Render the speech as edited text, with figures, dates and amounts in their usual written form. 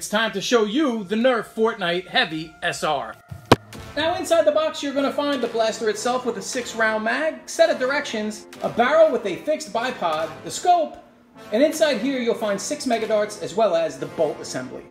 It's time to show you the Nerf Fortnite Heavy SR. Now inside the box you're going to find the blaster itself with a 6-round mag, set of directions, a barrel with a fixed bipod, the scope, and inside here you'll find 6 mega darts as well as the bolt assembly.